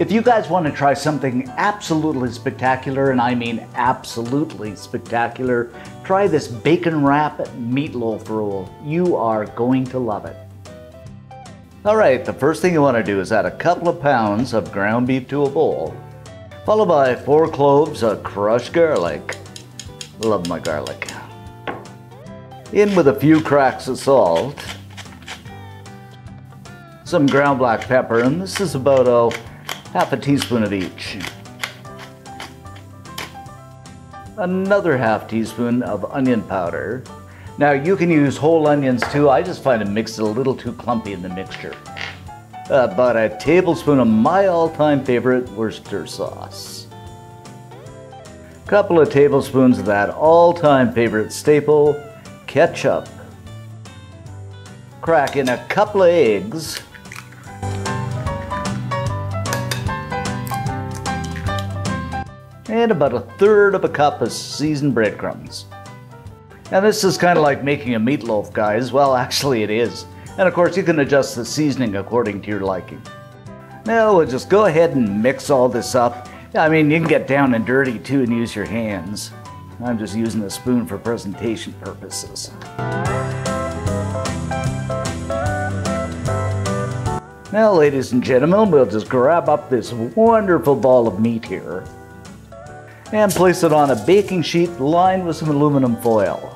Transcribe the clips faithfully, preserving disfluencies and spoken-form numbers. If you guys want to try something absolutely spectacular, and I mean absolutely spectacular, try this bacon wrap meatloaf roll. You are going to love it. All right, the first thing you want to do is add a couple of pounds of ground beef to a bowl, followed by four cloves of crushed garlic. Love my garlic. In with a few cracks of salt, some ground black pepper, and this is about a half a teaspoon of each. Another half teaspoon of onion powder. Now you can use whole onions too. I just find it mixed a little too clumpy in the mixture. About a tablespoon of my all-time favorite Worcester sauce. Couple of tablespoons of that all-time favorite staple, ketchup. Crack in a couple of eggs. And about a third of a cup of seasoned breadcrumbs. And this is kind of like making a meatloaf, guys. Well, actually it is. And of course you can adjust the seasoning according to your liking. Now we'll just go ahead and mix all this up. I mean, you can get down and dirty too and use your hands. I'm just using a spoon for presentation purposes. Now, ladies and gentlemen, we'll just grab up this wonderful ball of meat here and place it on a baking sheet lined with some aluminum foil.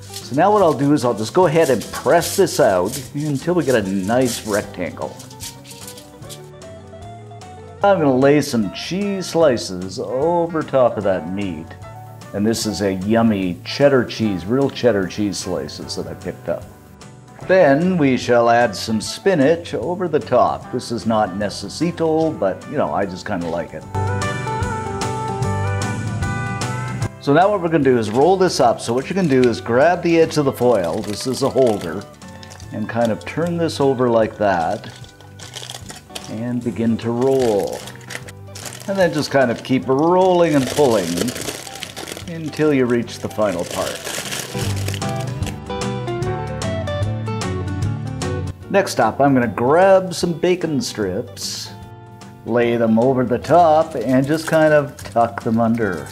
So now what I'll do is I'll just go ahead and press this out until we get a nice rectangle. I'm gonna lay some cheese slices over top of that meat. And this is a yummy cheddar cheese, real cheddar cheese slices that I picked up. Then we shall add some spinach over the top. This is not necessito, but you know, I just kind of like it. So now what we're gonna do is roll this up. So what you can do is grab the edge of the foil, this is a holder, and kind of turn this over like that and begin to roll. And then just kind of keep rolling and pulling until you reach the final part. Next up, I'm gonna grab some bacon strips, lay them over the top, and just kind of tuck them under.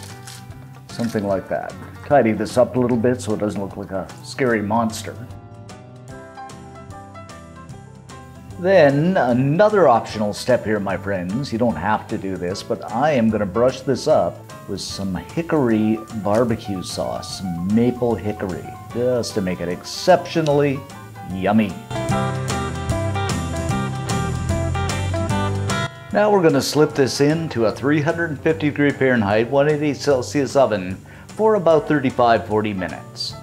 Something like that. Tidy this up a little bit so it doesn't look like a scary monster. Then another optional step here, my friends. You don't have to do this, but I am gonna brush this up with some hickory barbecue sauce, maple hickory, just to make it exceptionally yummy. Now we're gonna slip this into a three hundred fifty degree Fahrenheit, one eighty Celsius oven for about thirty-five to forty minutes.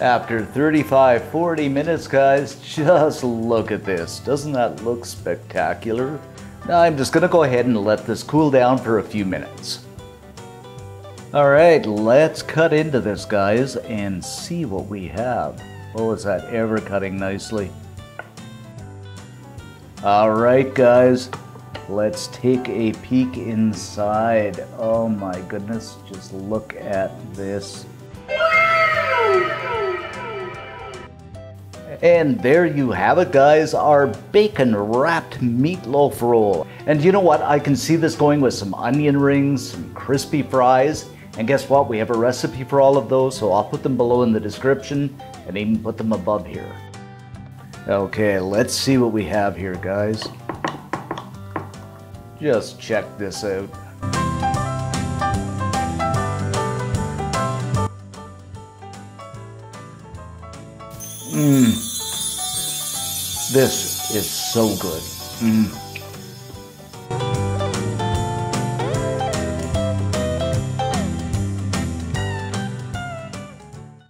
After thirty-five to forty minutes, guys, just look at this. Doesn't that look spectacular? Now I'm just gonna go ahead and let this cool down for a few minutes. All right, let's cut into this, guys, and see what we have. Oh, is that ever cutting nicely? All right, guys, let's take a peek inside. Oh my goodness, just look at this. And there you have it, guys, our bacon wrapped meatloaf roll. And you know what? I can see this going with some onion rings, some crispy fries, and guess what? We have a recipe for all of those, so I'll put them below in the description and even put them above here. Okay, let's see what we have here, guys. Just check this out. Mmm. This is so good. Mmm.